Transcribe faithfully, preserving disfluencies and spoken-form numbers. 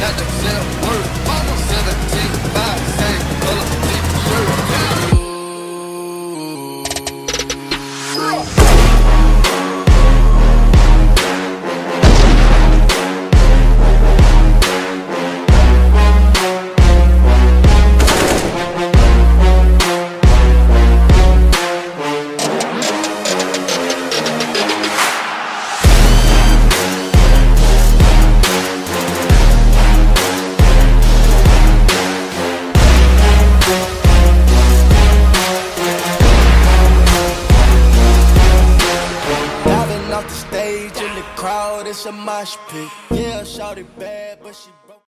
got yourself worth. Mama seventeen, five, same color, deep shirt. Off the stage in the crowd, it's a mosh pit. Yeah, shawty bad, but she